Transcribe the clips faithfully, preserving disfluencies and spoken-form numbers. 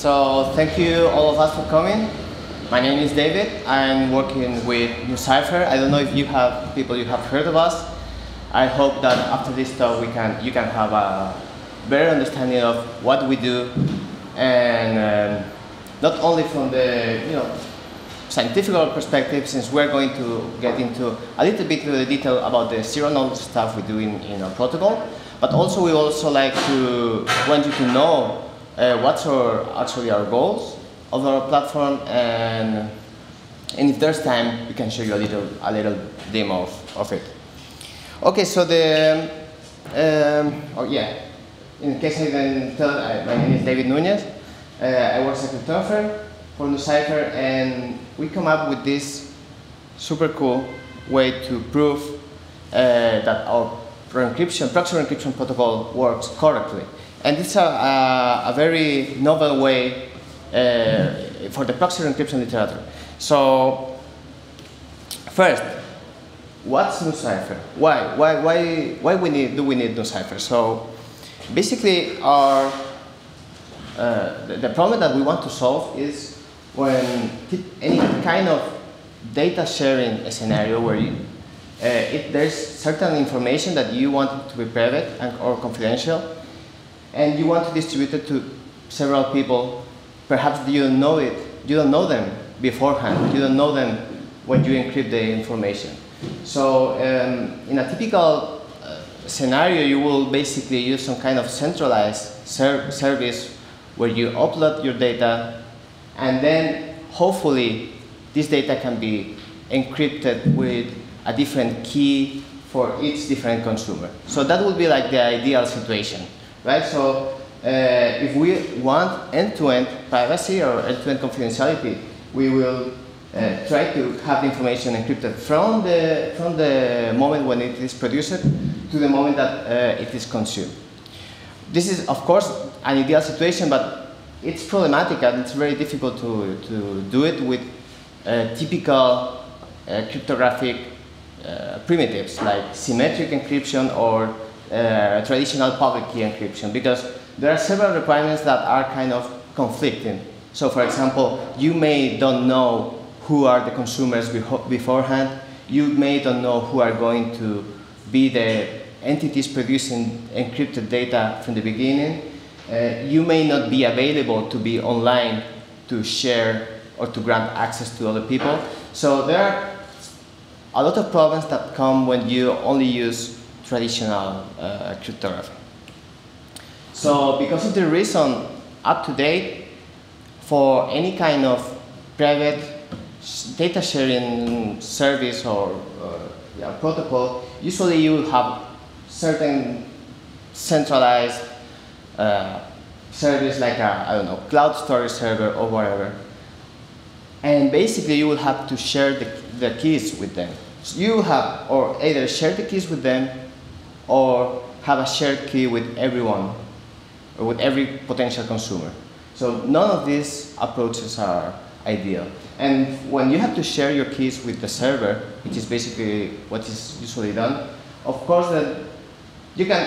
So thank you all of us for coming. My name is David. I'm working with NuCypher. I don't know if you have people you have heard of us. I hope that after this talk we can you can have a better understanding of what we do, and um, not only from the you know scientific perspective, since we're going to get into a little bit of the detail about the zero knowledge stuff we do in, in our protocol, but also we also like to want you to know uh, what's our, actually our goals of our platform, and and if there's time, we can show you a little a little demo of, of it. Okay, so the um, oh yeah, in case I didn't tell, I, my name is David Núñez. Uh, I work as a cryptographer for NuCypher, and we come up with this super cool way to prove uh, that our encryption, proxy encryption protocol works correctly. And it's a, a, a very novel way uh, for the proxy encryption literature. So, first, what's NuCypher? Why? Why? Why? Why we need? Do we need NuCypher? So, basically, our uh, the, the problem that we want to solve is when any kind of data sharing scenario where you, uh, if there's certain information that you want to be private and, or confidential, and you want to distribute it to several people, perhaps you don't know it, you don't know them beforehand, you don't know them when you encrypt the information. So um, in a typical uh, scenario, you will basically use some kind of centralized ser service where you upload your data, and then hopefully this data can be encrypted with a different key for each different consumer. So that would be like the ideal situation, right? So uh, if we want end-to-end privacy or end-to-end confidentiality, we will Uh, try to have information encrypted from the, from the moment when it is produced to the moment that uh, it is consumed. This is, of course, an ideal situation, but it's problematic and it's very difficult to, to do it with uh, typical uh, cryptographic uh, primitives like symmetric encryption or uh, traditional public key encryption, because there are several requirements that are kind of conflicting. So, for example, you may don't know who are the consumers beforehand. You may don't know who are going to be the entities producing encrypted data from the beginning. Uh, you may not be available to be online to share or to grant access to other people. So there are a lot of problems that come when you only use traditional uh, cryptography. So because of the reason, up to date, for any kind of private data sharing service or uh, yeah, protocol, usually you will have certain centralized uh, service like a, I don't know, cloud storage server or whatever. And basically you will have to share the, the keys with them. So you have, or either share the keys with them or have a shared key with everyone or with every potential consumer. So none of these approaches are ideal. And when you have to share your keys with the server, which is basically what is usually done, of course, that you can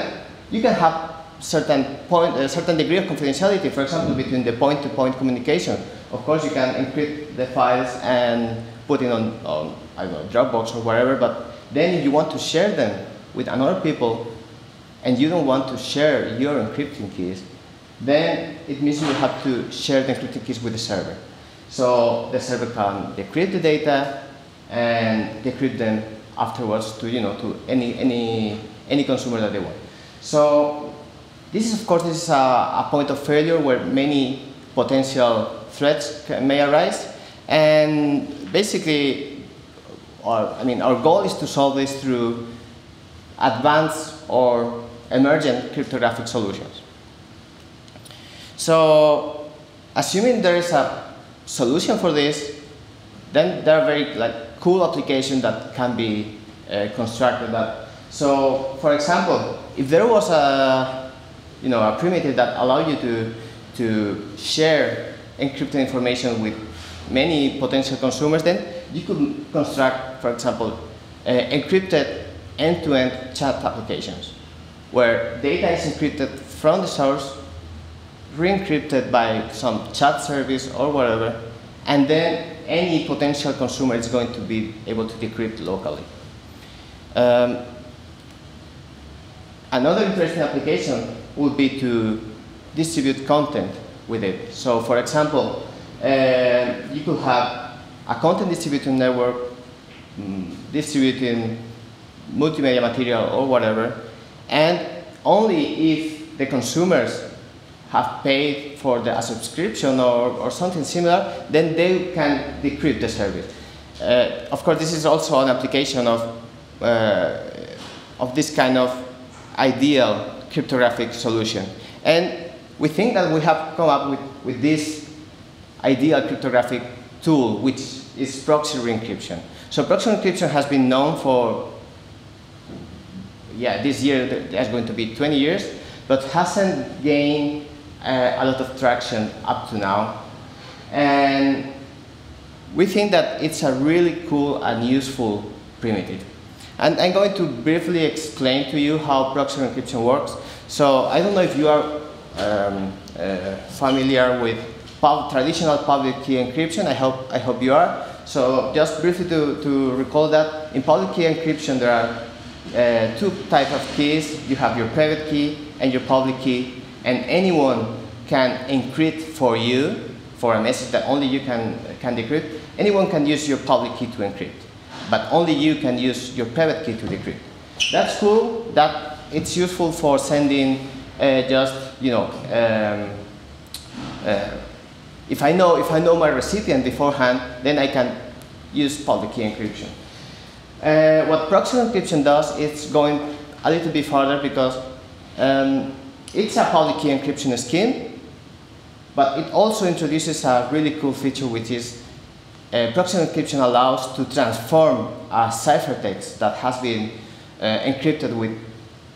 you can have certain point, a certain degree of confidentiality. For example, between the point-to-point communication, of course, you can encrypt the files and put it on, on I don't know, Dropbox or wherever. But then, if you want to share them with another people, and you don't want to share your encrypting keys, then it means you have to share the encrypting keys with the server. So the server can decrypt the data and decrypt them afterwards to you know to any any any consumer that they want. So this is of course this is a, a point of failure where many potential threats can, may arise. And basically, our, I mean our goal is to solve this through advanced or emergent cryptographic solutions. So assuming there is a solution for this, then there are very like cool applications that can be uh, constructed. That so, for example, if there was a you know a primitive that allowed you to to share encrypted information with many potential consumers, then you could construct, for example, uh, encrypted end-to-end chat applications where data is encrypted from the source re-encrypted by some chat service or whatever, and then any potential consumer is going to be able to decrypt locally. Um, another interesting application would be to distribute content with it. So for example, uh, you could have a content distributing network um, distributing multimedia material or whatever, and only if the consumers have paid for the, a subscription or, or something similar, then they can decrypt the service. Uh, of course, this is also an application of, uh, of this kind of ideal cryptographic solution. And we think that we have come up with, with this ideal cryptographic tool, which is proxy re-encryption. So proxy encryption has been known for, yeah, this year there's going to be twenty years, but hasn't gained Uh, a lot of traction up to now, and we think that it's a really cool and useful primitive. And I'm going to briefly explain to you how proxy encryption works. So I don't know if you are um, uh, familiar with pub traditional public key encryption. I hope I hope you are. So just briefly to, to recall that in public key encryption there are uh, two types of keys. You have your private key and your public key. And anyone can encrypt for you, for a message that only you can, can decrypt. Anyone can use your public key to encrypt, but only you can use your private key to decrypt. That's cool, that it's useful for sending uh, just, you know, um, uh, if, I know, if I know my recipient beforehand, then I can use public key encryption. Uh, what proxy encryption does, it's going a little bit further because um, it's a public key encryption scheme, but it also introduces a really cool feature, which is uh, proxy encryption allows to transform a ciphertext that has been uh, encrypted with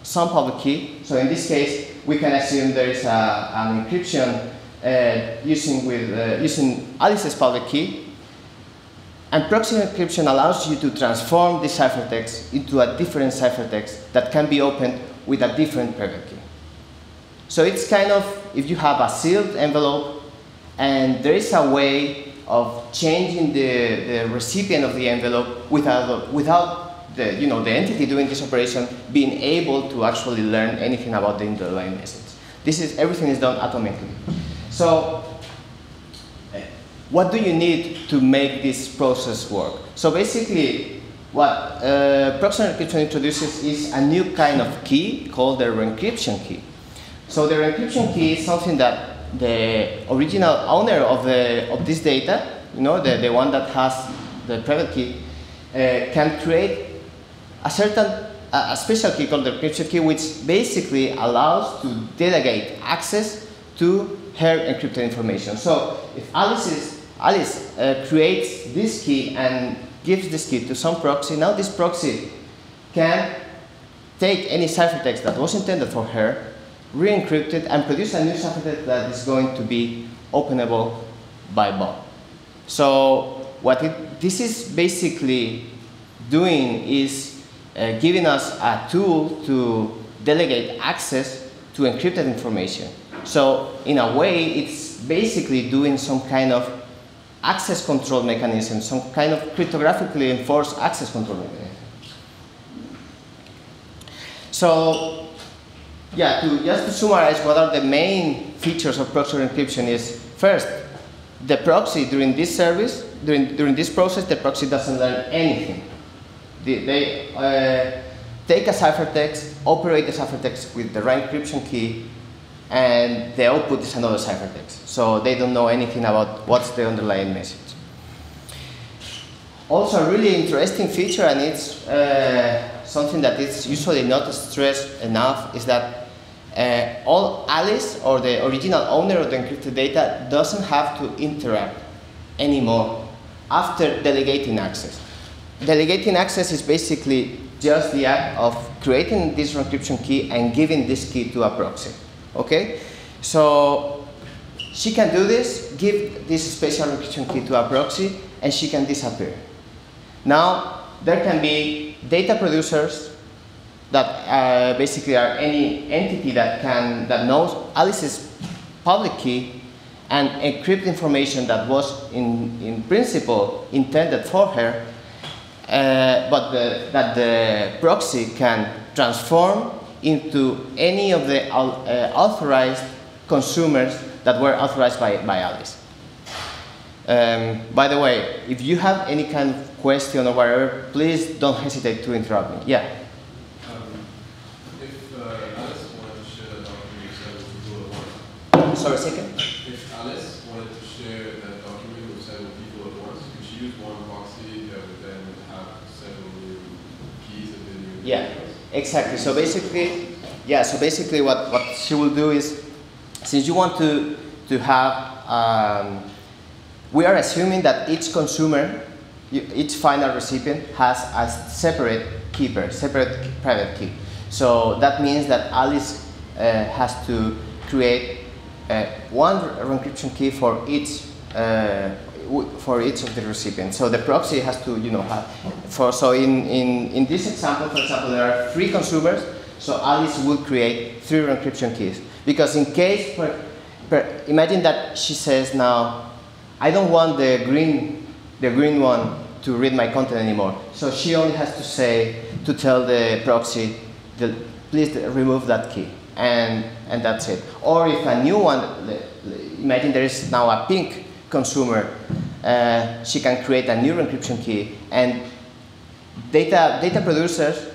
some public key. So in this case, we can assume there is a, an encryption uh, using, with, uh, using Alice's public key. And proxy encryption allows you to transform this ciphertext into a different ciphertext that can be opened with a different private key. So it's kind of, if you have a sealed envelope and there is a way of changing the, the recipient of the envelope without, without the, you know, the entity doing this operation being able to actually learn anything about the underlying message. This is, everything is done atomically. So what do you need to make this process work? So basically what uh, proxy encryption introduces is a new kind of key called the re-encryption key. So the encryption key is something that the original owner of, the, of this data, you know, the, the one that has the private key, uh, can create a certain, a special key called the encryption key, which basically allows to delegate access to her encrypted information. So if Alice, is, Alice uh, creates this key and gives this key to some proxy, now this proxy can take any ciphertext that was intended for her, re-encrypt it, and produce a new ciphertext that is going to be openable by Bob. So what it, this is basically doing is uh, giving us a tool to delegate access to encrypted information. So in a way, it's basically doing some kind of access control mechanism, some kind of cryptographically enforced access control mechanism. So, yeah, to, just to summarize what are the main features of proxy encryption is, first, the proxy during this service, during, during this process, the proxy doesn't learn anything. They, they uh, take a ciphertext, operate the ciphertext with the right encryption key, and the output is another ciphertext. So they don't know anything about what's the underlying message. Also, a really interesting feature, and it's uh, something that is usually not stressed enough, is that uh, all Alice, or the original owner of the encrypted data, doesn't have to interact anymore after delegating access. Delegating access is basically just the act of creating this encryption key and giving this key to a proxy. Okay? So she can do this, give this special encryption key to a proxy, and she can disappear. Now, there can be data producers that uh, basically are any entity that can that knows Alice's public key and encrypt information that was, in, in principle, intended for her, uh, but the, that the proxy can transform into any of the uh, authorized consumers that were authorized by, by Alice. Um, by the way, if you have any kind of question or whatever, please don't hesitate to interrupt me. Yeah. Um, if uh, Alice wanted to share that document, so people at once. Sorry, second. If Alice wanted to share that document with several people at once, could she use one proxy that would then have several new keys and then new? Yeah, exactly. So basically, yeah. So basically, what what she will do is, since you want to to have um, we are assuming that each consumer, each final recipient, has a separate keeper, separate private key. So that means that Alice uh, has to create uh, one encryption key for each uh, for each of the recipients. So the proxy has to, you know, have for. So in in in this example, for example, there are three consumers. So Alice will create three encryption keys because in case, per, per, imagine that she says now, I don't want the green, the green one to read my content anymore. So she only has to say, to tell the proxy, the, please remove that key, and, and that's it. Or if a new one, imagine there is now a pink consumer, uh, she can create a new encryption key, and data, data producers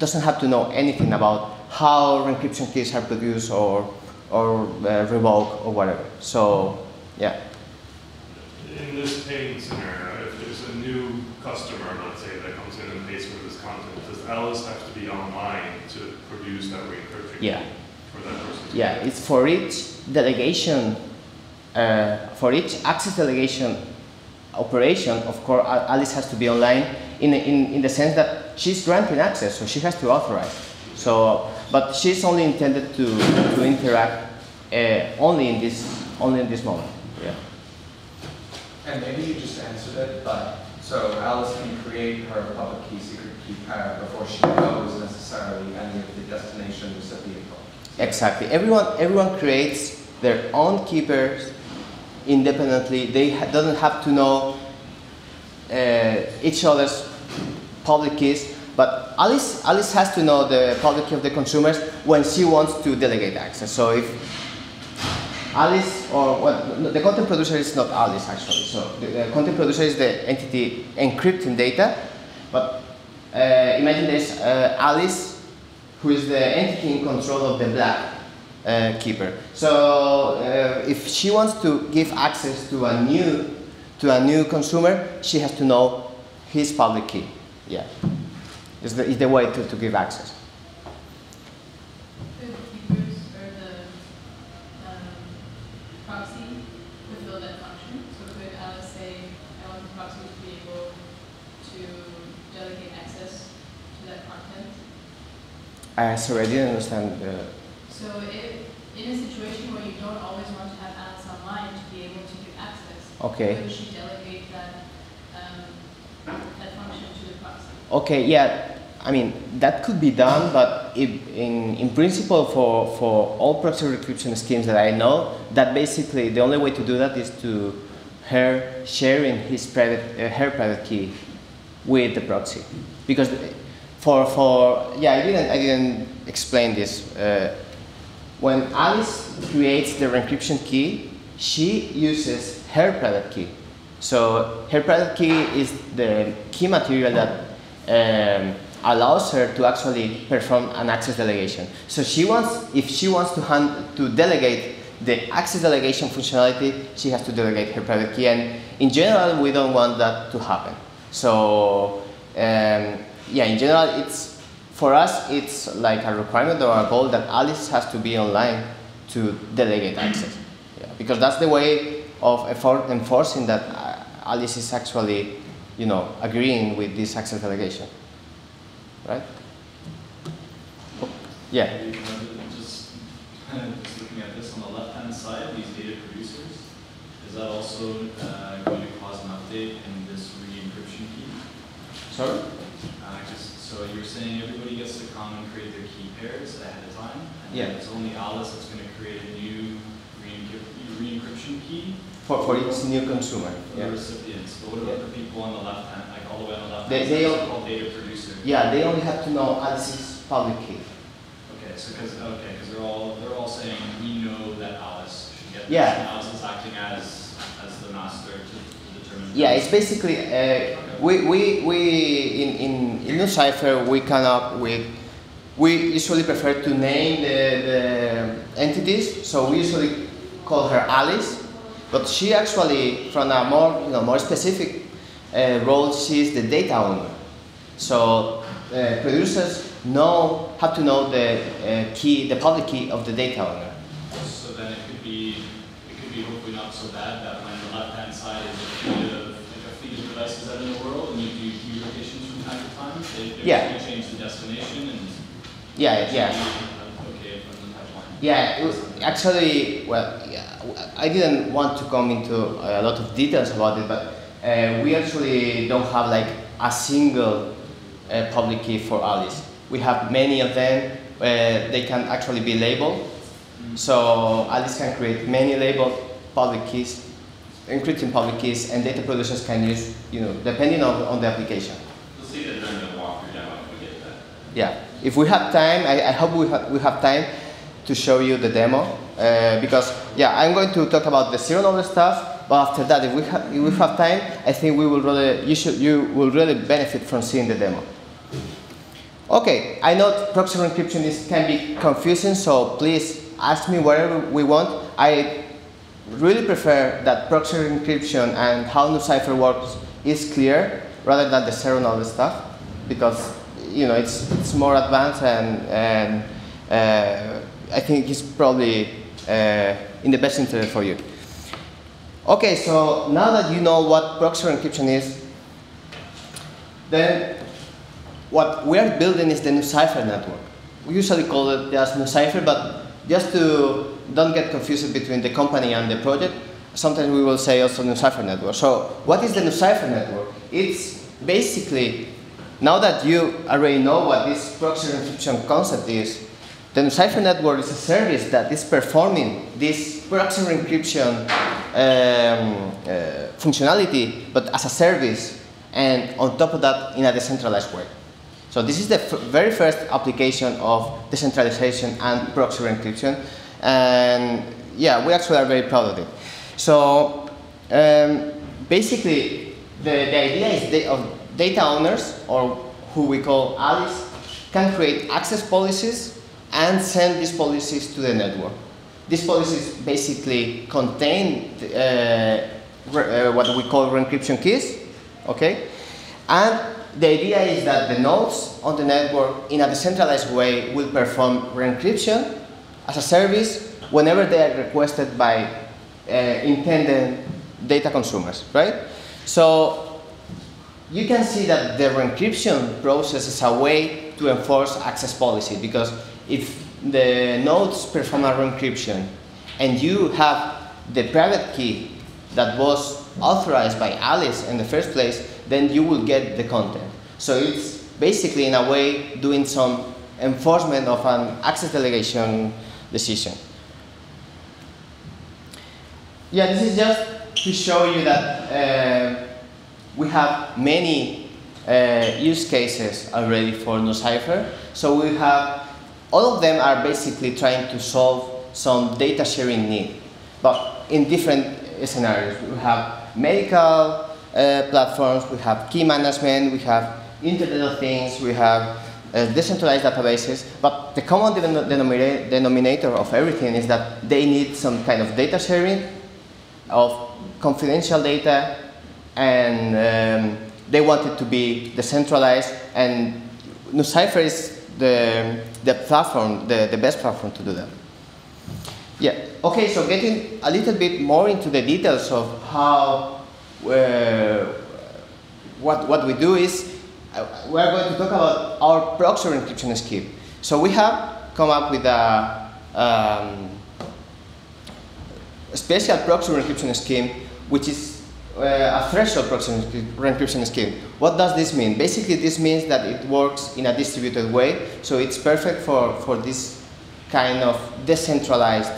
doesn't have to know anything about how encryption keys are produced or, or uh, revoked or whatever. So, yeah. In this paying scenario, if there's a new customer, let's say, that comes in and pays for this content, does Alice have to be online to produce that re-encryption? Yeah. For that person? Yeah, it's for each delegation, uh, for each access delegation operation, of course, Alice has to be online in, in, in the sense that she's granting access, so she has to authorize. So, but she's only intended to, to interact uh, only, in this, only in this moment. Yeah. And maybe you just answered it, but so Alice can create her public key, secret key pair before she knows necessarily any of the destination recipient. Exactly. Everyone, everyone creates their own keepers independently. They ha don't have to know uh, each other's public keys, but Alice, Alice has to know the public key of the consumers when she wants to delegate access. So if Alice, or well, the content producer is not Alice actually. So the, the content producer is the entity encrypting data. But uh, imagine there's uh, Alice, who is the entity in control of the black uh, keeper. So uh, if she wants to give access to a new to a new consumer, she has to know his public key. Yeah, is the, is the way to, to give access. Uh, sorry, I didn't understand. The so, if, in a situation where you don't always want to have Alice online to be able to give access, okay, would she delegate that, um, that function to the proxy? Okay, yeah, I mean, that could be done, but if in, in principle, for, for all proxy encryption schemes that I know, that basically the only way to do that is to her sharing his private, uh, her private key with the proxy. Because the, For, for, yeah, I didn't, I didn't explain this. Uh, when Alice creates the encryption key, she uses her private key. So her private key is the key material that um, allows her to actually perform an access delegation. So she wants, if she wants to, hand, to delegate the access delegation functionality, she has to delegate her private key. And in general, we don't want that to happen. So, um, yeah, in general, it's for us, it's like a requirement or a goal that Alice has to be online to delegate access, yeah, because that's the way of enforcing that uh, Alice is actually, you know, agreeing with this access delegation, right? Oh, yeah. Just kind of just looking at this on the left-hand side, these data producers, is that also uh, going to cause an update in this re-encryption key? Sorry. So you're saying everybody gets to come and create their key pairs ahead of time, and yeah, it's only Alice that's going to create a new re you re-encryption key? For, for its new consumer. For yeah. the recipients. But what about yeah. the people on the left hand, like all the way on the left hand? They, they so called data producer. Yeah, they only have to know Alice's public key. Okay, so because okay, they're all they're all saying we know that Alice should get yeah. this, and Alice is acting as as the master to, to determine. Yeah, it's basically uh, okay. we we we in in in NuCypher we come up with. We usually prefer to name the, the entities, so we usually call her Alice, but she actually, from a more you know more specific uh, role, she's the data owner. So uh, producers know have to know the uh, key, the public key of the data owner. So then it could be it could be hopefully not so bad that when the left hand side is a fleet of, like a fleet of devices out in the world, and you do key rotations from time to time, they yeah. change the destination and. Yeah, yeah. Yeah, it was actually, well, yeah, I didn't want to come into a lot of details about it, but uh, we actually don't have like a single uh, public key for Alice. We have many of them where they can actually be labeled. Mm-hmm. So Alice can create many labeled public keys, encrypting public keys, and data producers can use, you know, depending on, on the application. We'll see that during the walkthrough demo if we get that. Yeah. If we have time, I, I hope we, ha we have time to show you the demo uh, because yeah, I'm going to talk about the zero knowledge stuff. But after that, if we have if we have time, I think we will really you should you will really benefit from seeing the demo. Okay, I know proxy encryption is, can be confusing, so please ask me whatever we want. I really prefer that proxy encryption and how NuCypher works is clear rather than the zero knowledge stuff because. You know, it's it's more advanced, and and uh, I think it's probably uh, in the best interest for you. Okay, so now that you know what proxy encryption is, then what we are building is the NuCypher network. We usually call it just NuCypher, but just to don't get confused between the company and the project, sometimes we will say also NuCypher network. So what is the NuCypher network? It's basically now that you already know what this proxy encryption concept is, the NuCypher network is a service that is performing this proxy encryption um, uh, functionality, but as a service, and on top of that, in a decentralized way. So this is the f very first application of decentralization and proxy encryption, and yeah, we actually are very proud of it. So um, basically, the, the idea is the, of data owners, or who we call Alice, can create access policies and send these policies to the network. These policies basically contain uh, uh, what we call re-encryption keys, okay? And the idea is that the nodes on the network, in a decentralized way, will perform re-encryption as a service whenever they are requested by uh, intended data consumers, right? So you can see that the re-encryption process is a way to enforce access policy, because if the nodes perform a re-encryption and you have the private key that was authorized by Alice in the first place, then you will get the content. So it's basically, in a way, doing some enforcement of an access delegation decision. Yeah, this is just to show you that uh, we have many uh, use cases already for NuCypher. So we have, all of them are basically trying to solve some data sharing need, but in different scenarios. We have medical uh, platforms, we have key management, we have Internet of Things, we have uh, decentralized databases, but the common denom denominator of everything is that they need some kind of data sharing of confidential data, and um, they want it to be decentralized, and NuCypher is the, the platform, the, the best platform to do that. Yeah, okay, so getting a little bit more into the details of how, uh, what, what we do is, uh, we're going to talk about our proxy encryption scheme. So we have come up with a um, special proxy encryption scheme, which is Uh, a threshold proxy encryption scheme. What does this mean? Basically, this means that it works in a distributed way, so it's perfect for, for this kind of decentralized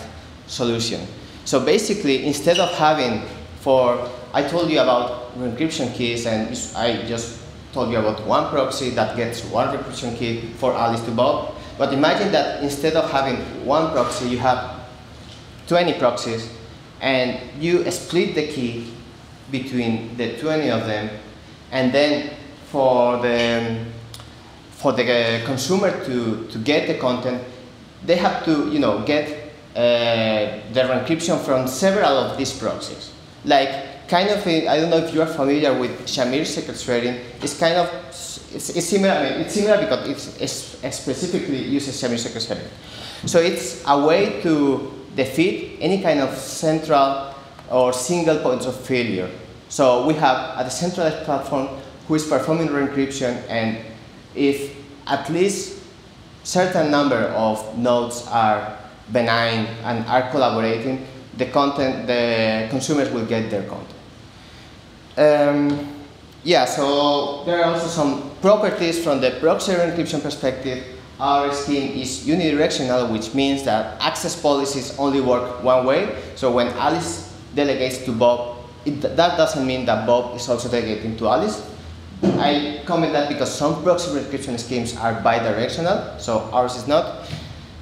solution. So basically, instead of having for, I told you about encryption keys, and I just told you about one proxy that gets one encryption key for Alice to Bob. But imagine that instead of having one proxy, you have twenty proxies, and you split the key between the twenty of them, and then for the for the consumer to to get the content, they have to you know get uh, their encryption from several of these proxies. Like kind of a, I don't know if you are familiar with Shamir secret threading. It's kind of it's, it's similar. I mean, it's similar because it's, it's specifically uses Shamir secret threading. So it's a way to defeat any kind of central or single points of failure. So we have a decentralized platform who is performing re-encryption, and if at least certain number of nodes are benign and are collaborating, the content, the consumers will get their content. Um, yeah, so there are also some properties from the proxy re-encryption perspective. Our scheme is unidirectional, which means that access policies only work one way. So when Alice delegates to Bob, it, that doesn't mean that Bob is also delegating to Alice. I comment that because some proxy encryption schemes are bidirectional, so ours is not,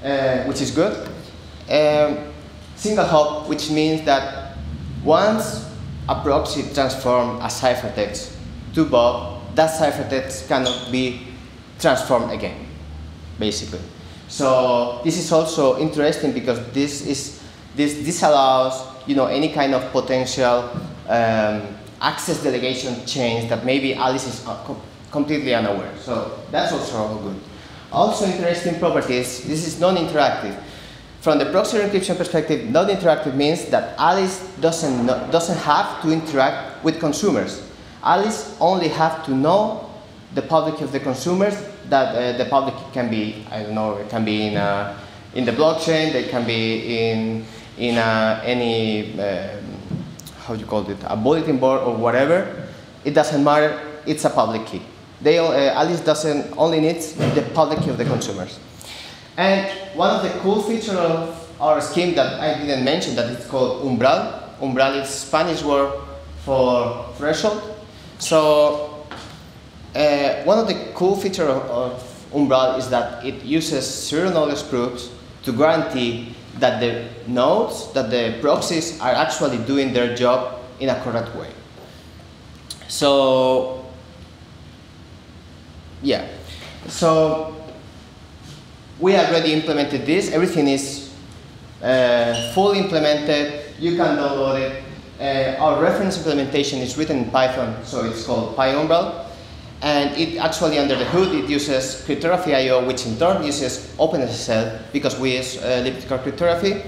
uh, which is good. Um, single hop, which means that once a proxy transforms a ciphertext to Bob, that ciphertext cannot be transformed again, basically. So this is also interesting because this is this this allows you know any kind of potential um, access delegation change that maybe Alice is completely unaware. So that's also good. Also interesting properties. This is non-interactive. From the proxy encryption perspective, non-interactive means that Alice doesn't know, doesn't have to interact with consumers. Alice only have to know the public of the consumers. That uh, the public can be, I don't know, it can be in a, in the blockchain. They can be in in a, any. Uh, how you call it, a bulletin board or whatever, it doesn't matter, it's a public key. They, uh, Alice doesn't only needs the public key of the consumers. And one of the cool features of our scheme that I didn't mention, that it's called Umbral. Umbral is Spanish word for threshold. So uh, one of the cool features of, of Umbral is that it uses zero knowledge proofs to guarantee that the nodes, that the proxies are actually doing their job in a correct way. So, yeah. So, we already implemented this. Everything is uh, fully implemented. You can download it. Uh, our reference implementation is written in Python, so it's called PyUmbral. And it actually, under the hood, it uses Cryptography dot i o, which in turn uses OpenSSL, because we use uh, elliptic cryptography.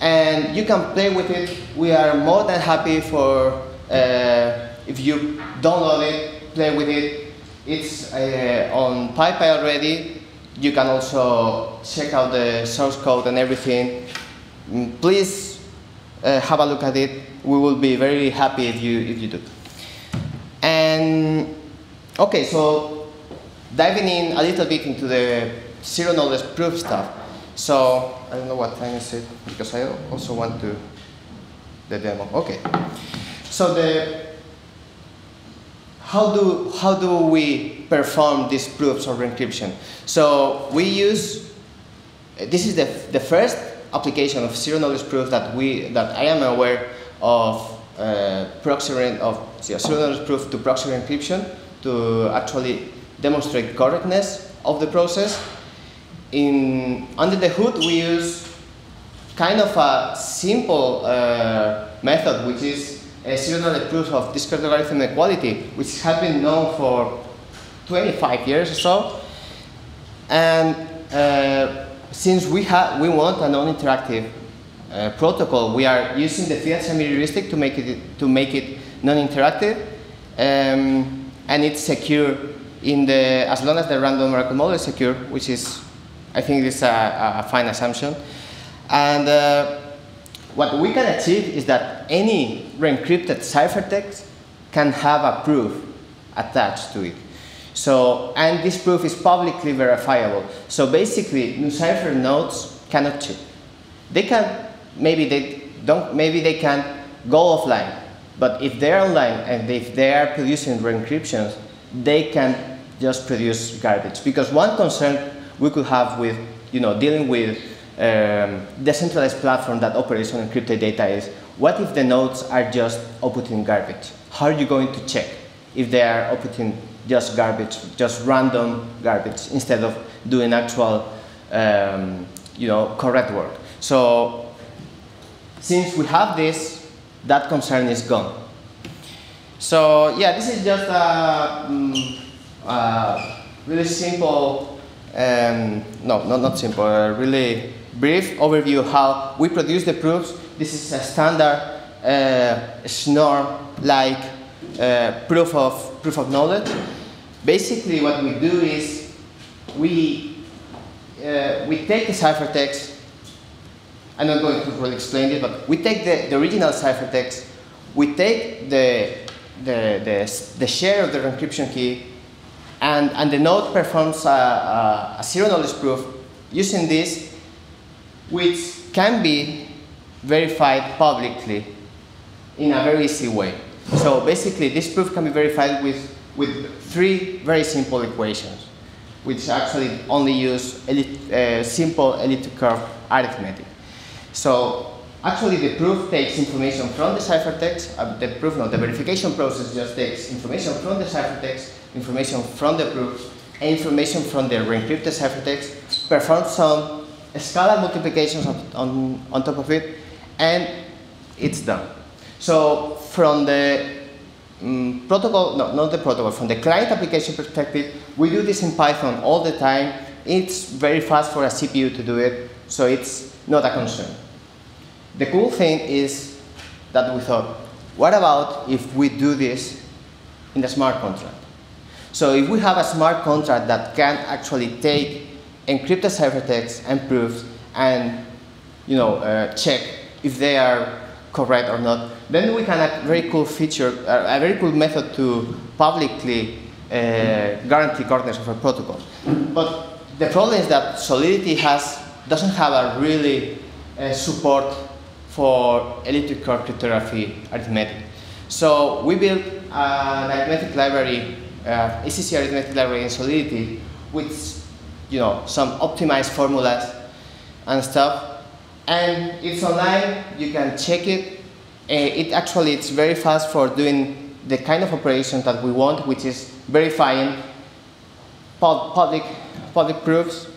And you can play with it. We are more than happy for, uh, if you download it, play with it. It's uh, on PyPI already. You can also check out the source code and everything. Please uh, have a look at it. We will be very happy if you, if you do. And okay, so diving in a little bit into the zero knowledge proof stuff. So I don't know what time is it because I also want to the demo. Okay. So the how do how do we perform these proofs of encryption? So we use this is the the first application of zero knowledge proof that we that I am aware of uh, proxy of yeah, zero knowledge proof to proxy encryption, to actually demonstrate correctness of the process. In, under the hood, we use kind of a simple uh, method, which is a zero-knowledge proof of discrete logarithm equality, which has been known for twenty-five years or so. And uh, since we, we want a non-interactive uh, protocol, we are using the Fiat-Shamir heuristic to make it, to make it non-interactive. Um, And it's secure in the as long as the random oracle model is secure, which is, I think, is a, a fine assumption. And uh, what we can achieve is that any re-encrypted ciphertext can have a proof attached to it. So, and this proof is publicly verifiable. So basically, NuCypher nodes cannot cheat. They can maybe they don't, maybe they can't go offline, but if they're online and if they are producing re-encryptions, they can just produce garbage. Because one concern we could have with, you know, dealing with um, decentralized platform that operates on encrypted data is, what if the nodes are just outputting garbage? How are you going to check if they are outputting just garbage, just random garbage, instead of doing actual, um, you know, correct work? So since we have this, that concern is gone. So yeah, this is just a, um, a really simple, um, no, not, not simple, a really brief overview of how we produce the proofs. This is a standard uh, Schnorr-like uh, proof of proof of knowledge. Basically, what we do is we uh, we take the ciphertext. I'm not going to really explain it, but we take the, the original ciphertext. We take the the, the the share of the encryption key, and and the node performs a, a, a zero knowledge proof using this, which can be verified publicly in a very easy way. So basically, this proof can be verified with, with three very simple equations, which actually only use elip uh, simple elliptic curve arithmetic. So actually, the proof takes information from the ciphertext. Uh, the proof, no, the verification process just takes information from the ciphertext, information from the proof, and information from the re-encrypted ciphertext, performs some scalar multiplications on, on, on top of it, and it's done. So from the um, protocol, no, not the protocol, from the client application perspective, we do this in Python all the time. It's very fast for a C P U to do it, so it's not a concern. The cool thing is that we thought, what about if we do this in the smart contract? So if we have a smart contract that can actually take encrypted ciphertext and proofs and, you know, uh, check if they are correct or not, then we can add a very cool feature, a very cool method to publicly uh, guarantee correctness of a protocol. But the problem is that Solidity has, doesn't have a really uh, support for elliptic curve cryptography arithmetic. So we built an arithmetic library, uh, A C C arithmetic library in Solidity, which, you know, some optimized formulas and stuff. And it's online, you can check it. Uh, it actually, it's very fast for doing the kind of operations that we want, which is verifying pub public, public proofs.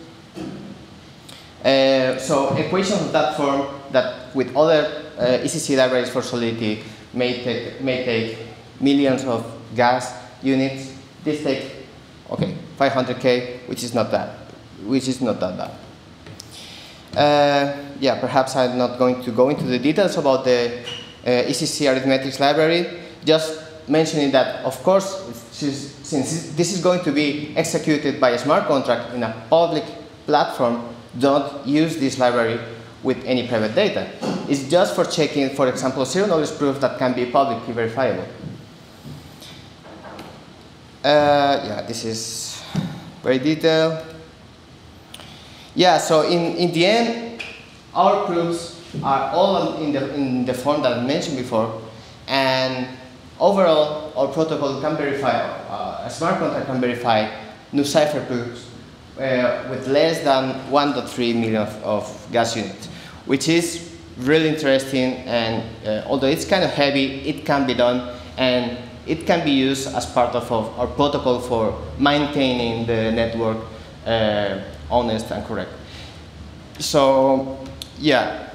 Uh, so equations of that form that with other uh, E C C libraries for Solidity may take, may take millions of gas units. This takes, okay, five hundred K, which is not that, which is not that bad. Uh, yeah, perhaps I'm not going to go into the details about the uh, E C C arithmetic library, just mentioning that, of course, since this is going to be executed by a smart contract in a public platform, don't use this library with any private data. It's just for checking, for example, zero knowledge proof that can be publicly verifiable. Uh, yeah, this is very detailed. Yeah, so in, in the end, our proofs are all in the, in the form that I mentioned before, and overall, our protocol can verify, uh, a smart contract can verify NuCypher proofs uh, with less than one point three million of, of gas units, which is really interesting, and uh, although it's kind of heavy, it can be done, and it can be used as part of, of our protocol for maintaining the network uh, honest and correct. So yeah,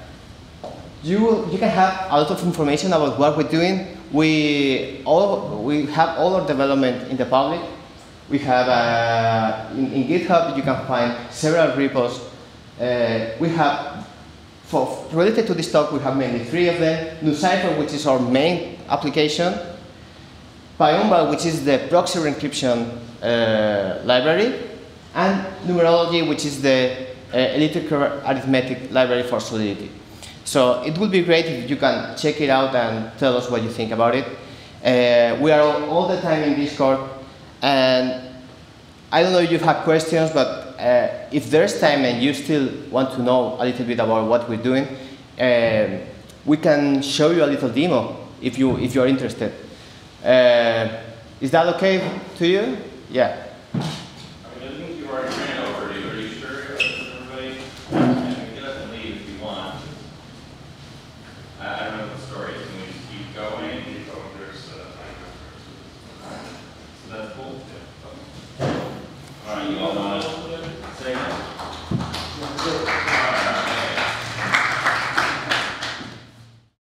you will, you can have a lot of information about what we're doing. We all we have all our development in the public. We have uh, in, in GitHub you can find several repos. Uh, we have for related to this talk we have mainly three of them: NuCypher, which is our main application; PyUmbral, which is the proxy encryption uh, library; and numerology, which is the uh, elliptic arithmetic library for Solidity. So it would be great if you can check it out and tell us what you think about it. Uh, we are all, all the time in Discord, and I don't know if you have questions, but uh, if there's time and you still want to know a little bit about what we're doing, uh, we can show you a little demo if you if you're interested. Uh, is that okay to you? Yeah. I mean, I think you already ran over. Are you sure everybody? And we get up and leave if you want. I don't know the story. Can we just keep going and keep going? There's uh, so that's cool. All right, you all want to say that?